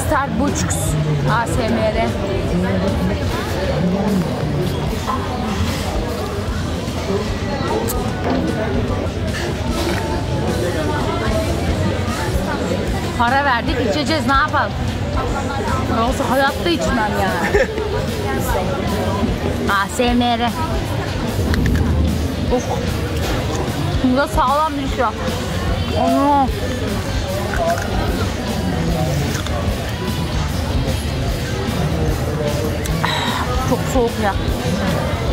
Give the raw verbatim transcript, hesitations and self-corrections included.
Starbucks A S M R. Para verdik, içeceğiz, ne yapalım? Ne olsa hayatta içmem ya. A S M R. Oh. Bu da sağlam bir şey. Ana. Çok soğuk ya.